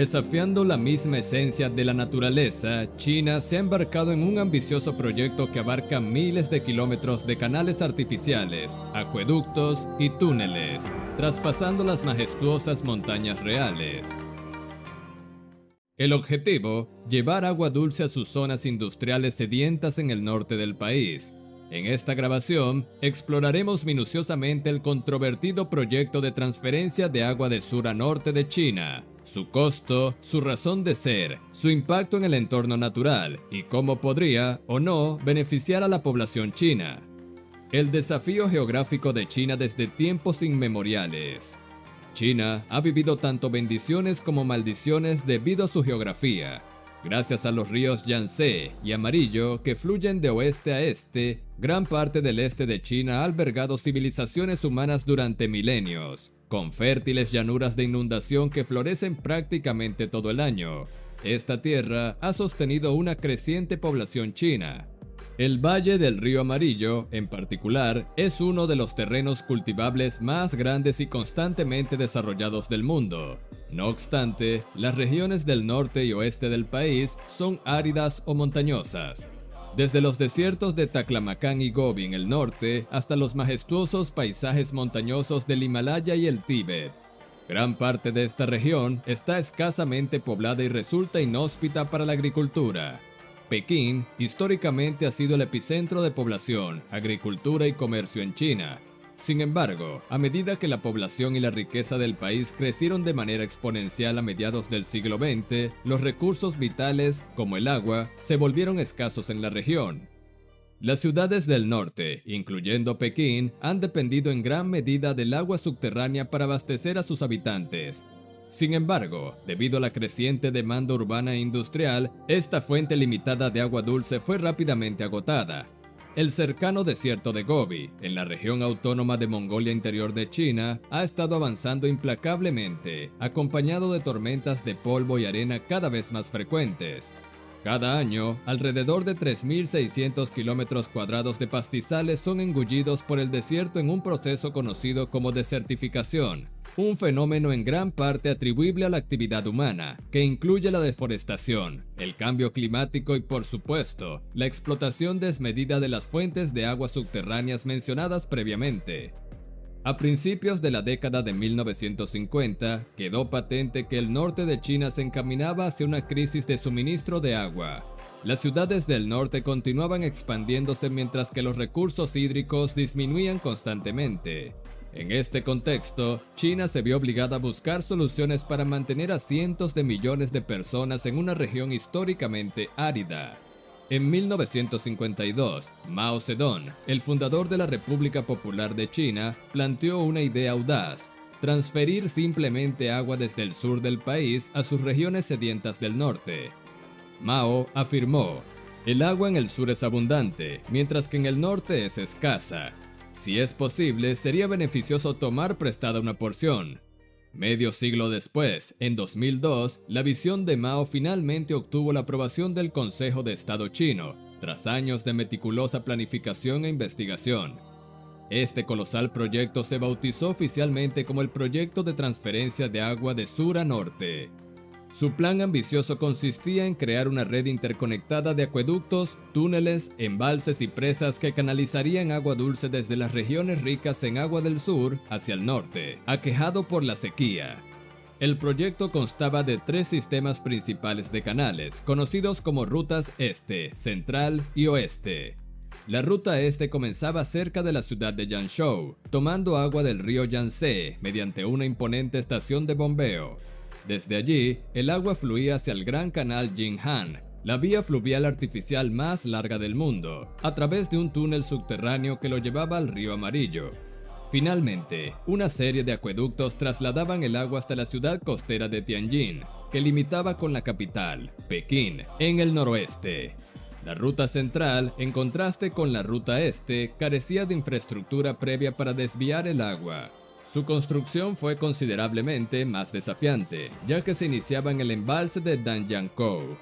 Desafiando la misma esencia de la naturaleza, China se ha embarcado en un ambicioso proyecto que abarca miles de kilómetros de canales artificiales, acueductos y túneles, traspasando las majestuosas montañas reales. El objetivo, llevar agua dulce a sus zonas industriales sedientas en el norte del país. En esta grabación, exploraremos minuciosamente el controvertido proyecto de transferencia de agua de sur a norte de China, su costo, su razón de ser, su impacto en el entorno natural y cómo podría o no beneficiar a la población china. El desafío geográfico de China desde tiempos inmemoriales. China ha vivido tanto bendiciones como maldiciones debido a su geografía. Gracias a los ríos Yangtze y Amarillo que fluyen de oeste a este, gran parte del este de China ha albergado civilizaciones humanas durante milenios, con fértiles llanuras de inundación que florecen prácticamente todo el año. Esta tierra ha sostenido una creciente población china. El valle del río Amarillo, en particular, es uno de los terrenos cultivables más grandes y constantemente desarrollados del mundo. No obstante, las regiones del norte y oeste del país son áridas o montañosas. Desde los desiertos de Taklamacán y Gobi en el norte, hasta los majestuosos paisajes montañosos del Himalaya y el Tíbet. Gran parte de esta región está escasamente poblada y resulta inhóspita para la agricultura. Pekín, históricamente, ha sido el epicentro de población, agricultura y comercio en China. Sin embargo, a medida que la población y la riqueza del país crecieron de manera exponencial a mediados del siglo XX, los recursos vitales, como el agua, se volvieron escasos en la región. Las ciudades del norte, incluyendo Pekín, han dependido en gran medida del agua subterránea para abastecer a sus habitantes. Sin embargo, debido a la creciente demanda urbana e industrial, esta fuente limitada de agua dulce fue rápidamente agotada. El cercano desierto de Gobi, en la región autónoma de Mongolia Interior de China, ha estado avanzando implacablemente, acompañado de tormentas de polvo y arena cada vez más frecuentes. Cada año, alrededor de 3.600 kilómetros cuadrados de pastizales son engullidos por el desierto en un proceso conocido como desertificación, un fenómeno en gran parte atribuible a la actividad humana, que incluye la deforestación, el cambio climático y, por supuesto, la explotación desmedida de las fuentes de agua subterráneas mencionadas previamente. A principios de la década de 1950, quedó patente que el norte de China se encaminaba hacia una crisis de suministro de agua. Las ciudades del norte continuaban expandiéndose mientras que los recursos hídricos disminuían constantemente. En este contexto, China se vio obligada a buscar soluciones para mantener a cientos de millones de personas en una región históricamente árida. En 1952, Mao Zedong, el fundador de la República Popular de China, planteó una idea audaz: transferir simplemente agua desde el sur del país a sus regiones sedientas del norte. Mao afirmó: "El agua en el sur es abundante, mientras que en el norte es escasa. Si es posible, sería beneficioso tomar prestada una porción". Medio siglo después, en 2002, la visión de Mao finalmente obtuvo la aprobación del Consejo de Estado chino, tras años de meticulosa planificación e investigación. Este colosal proyecto se bautizó oficialmente como el Proyecto de Transferencia de Agua de Sur a Norte. Su plan ambicioso consistía en crear una red interconectada de acueductos, túneles, embalses y presas que canalizarían agua dulce desde las regiones ricas en agua del sur hacia el norte, aquejado por la sequía. El proyecto constaba de tres sistemas principales de canales, conocidos como rutas este, central y oeste. La ruta este comenzaba cerca de la ciudad de Yangzhou, tomando agua del río Yangtze mediante una imponente estación de bombeo. Desde allí, el agua fluía hacia el gran canal Jinhan, la vía fluvial artificial más larga del mundo, a través de un túnel subterráneo que lo llevaba al río Amarillo. Finalmente, una serie de acueductos trasladaban el agua hasta la ciudad costera de Tianjin, que limitaba con la capital, Pekín, en el noroeste. La ruta central, en contraste con la ruta este, carecía de infraestructura previa para desviar el agua. Su construcción fue considerablemente más desafiante, ya que se iniciaba en el embalse de Danjiangkou.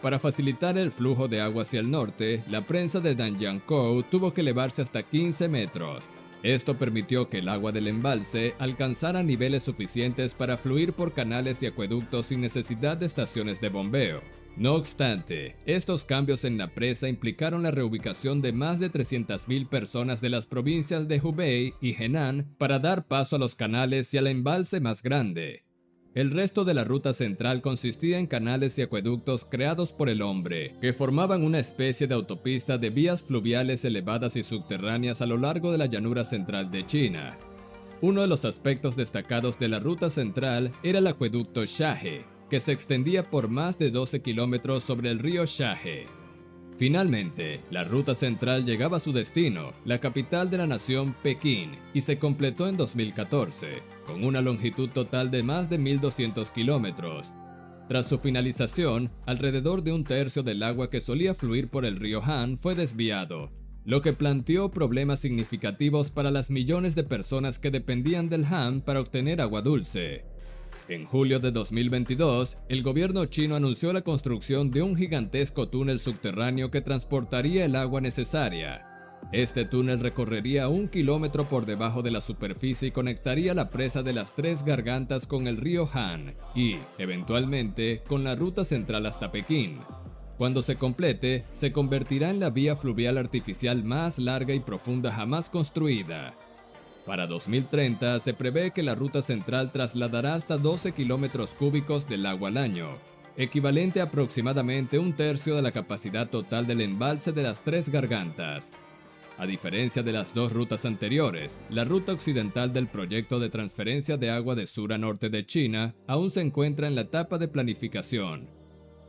Para facilitar el flujo de agua hacia el norte, la prensa de Danjiangkou tuvo que elevarse hasta 15 metros. Esto permitió que el agua del embalse alcanzara niveles suficientes para fluir por canales y acueductos sin necesidad de estaciones de bombeo. No obstante, estos cambios en la presa implicaron la reubicación de más de 300.000 personas de las provincias de Hubei y Henan para dar paso a los canales y al embalse más grande. El resto de la ruta central consistía en canales y acueductos creados por el hombre, que formaban una especie de autopista de vías fluviales elevadas y subterráneas a lo largo de la llanura central de China. Uno de los aspectos destacados de la ruta central era el acueducto Shahe, que se extendía por más de 12 kilómetros sobre el río Shahe. Finalmente, la ruta central llegaba a su destino, la capital de la nación, Pekín, y se completó en 2014, con una longitud total de más de 1.200 kilómetros. Tras su finalización, alrededor de un tercio del agua que solía fluir por el río Han fue desviado, lo que planteó problemas significativos para las millones de personas que dependían del Han para obtener agua dulce. En julio de 2022, el gobierno chino anunció la construcción de un gigantesco túnel subterráneo que transportaría el agua necesaria. Este túnel recorrería 1 kilómetro por debajo de la superficie y conectaría la presa de las Tres Gargantas con el río Han y, eventualmente, con la ruta central hasta Pekín. Cuando se complete, se convertirá en la vía fluvial artificial más larga y profunda jamás construida. Para 2030 se prevé que la ruta central trasladará hasta 12 kilómetros cúbicos del agua al año, equivalente a aproximadamente un tercio de la capacidad total del embalse de las Tres Gargantas. A diferencia de las dos rutas anteriores, la ruta occidental del Proyecto de Transferencia de Agua de Sur a Norte de China aún se encuentra en la etapa de planificación.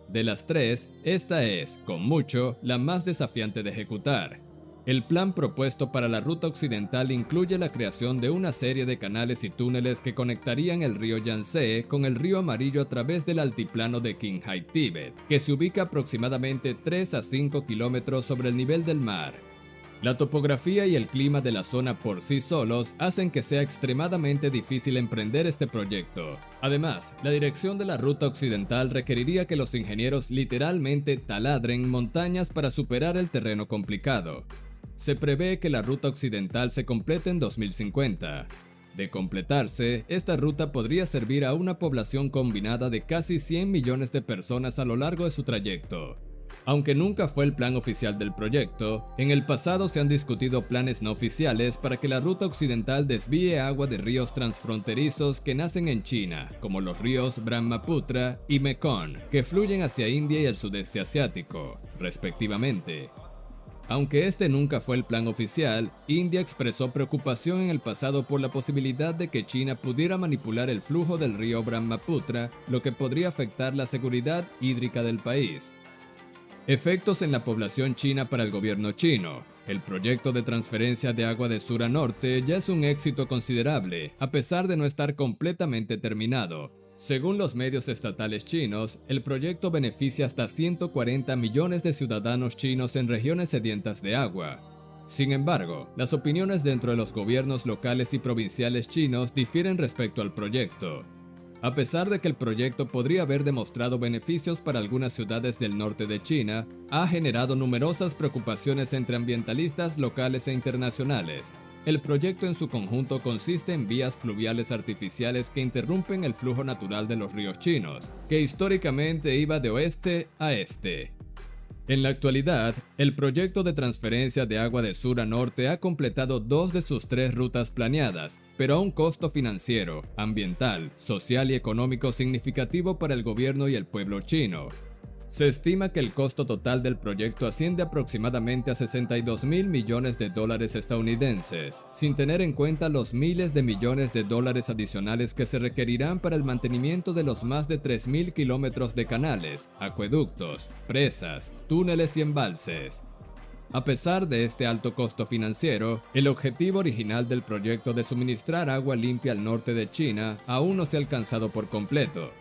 De las tres, esta es, con mucho, la más desafiante de ejecutar. El plan propuesto para la ruta occidental incluye la creación de una serie de canales y túneles que conectarían el río Yangtze con el río Amarillo a través del altiplano de Qinghai-Tíbet, que se ubica aproximadamente 3 a 5 kilómetros sobre el nivel del mar. La topografía y el clima de la zona por sí solos hacen que sea extremadamente difícil emprender este proyecto. Además, la dirección de la ruta occidental requeriría que los ingenieros literalmente taladren montañas para superar el terreno complicado. Se prevé que la ruta occidental se complete en 2050. De completarse, esta ruta podría servir a una población combinada de casi 100 millones de personas a lo largo de su trayecto. Aunque nunca fue el plan oficial del proyecto, en el pasado se han discutido planes no oficiales para que la ruta occidental desvíe agua de ríos transfronterizos que nacen en China, como los ríos Brahmaputra y Mekong, que fluyen hacia India y el sudeste asiático, respectivamente. Aunque este nunca fue el plan oficial, India expresó preocupación en el pasado por la posibilidad de que China pudiera manipular el flujo del río Brahmaputra, lo que podría afectar la seguridad hídrica del país. Efectos en la población china para el gobierno chino. El proyecto de transferencia de agua de sur a norte ya es un éxito considerable, a pesar de no estar completamente terminado. Según los medios estatales chinos, el proyecto beneficia hasta 140 millones de ciudadanos chinos en regiones sedientas de agua. Sin embargo, las opiniones dentro de los gobiernos locales y provinciales chinos difieren respecto al proyecto. A pesar de que el proyecto podría haber demostrado beneficios para algunas ciudades del norte de China, ha generado numerosas preocupaciones entre ambientalistas locales e internacionales. El proyecto en su conjunto consiste en vías fluviales artificiales que interrumpen el flujo natural de los ríos chinos, que históricamente iba de oeste a este. En la actualidad, el proyecto de transferencia de agua de sur a norte ha completado 2 de sus 3 rutas planeadas, pero a un costo financiero, ambiental, social y económico significativo para el gobierno y el pueblo chino. Se estima que el costo total del proyecto asciende aproximadamente a 62.000 millones de dólares estadounidenses, sin tener en cuenta los miles de millones de dólares adicionales que se requerirán para el mantenimiento de los más de 3.000 kilómetros de canales, acueductos, presas, túneles y embalses. A pesar de este alto costo financiero, el objetivo original del proyecto de suministrar agua limpia al norte de China aún no se ha alcanzado por completo.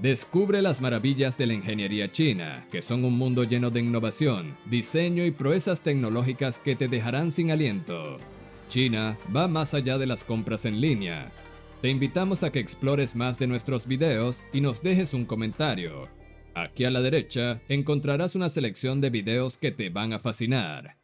Descubre las maravillas de la ingeniería china, que son un mundo lleno de innovación, diseño y proezas tecnológicas que te dejarán sin aliento. China va más allá de las compras en línea. Te invitamos a que explores más de nuestros videos y nos dejes un comentario. Aquí a la derecha encontrarás una selección de videos que te van a fascinar.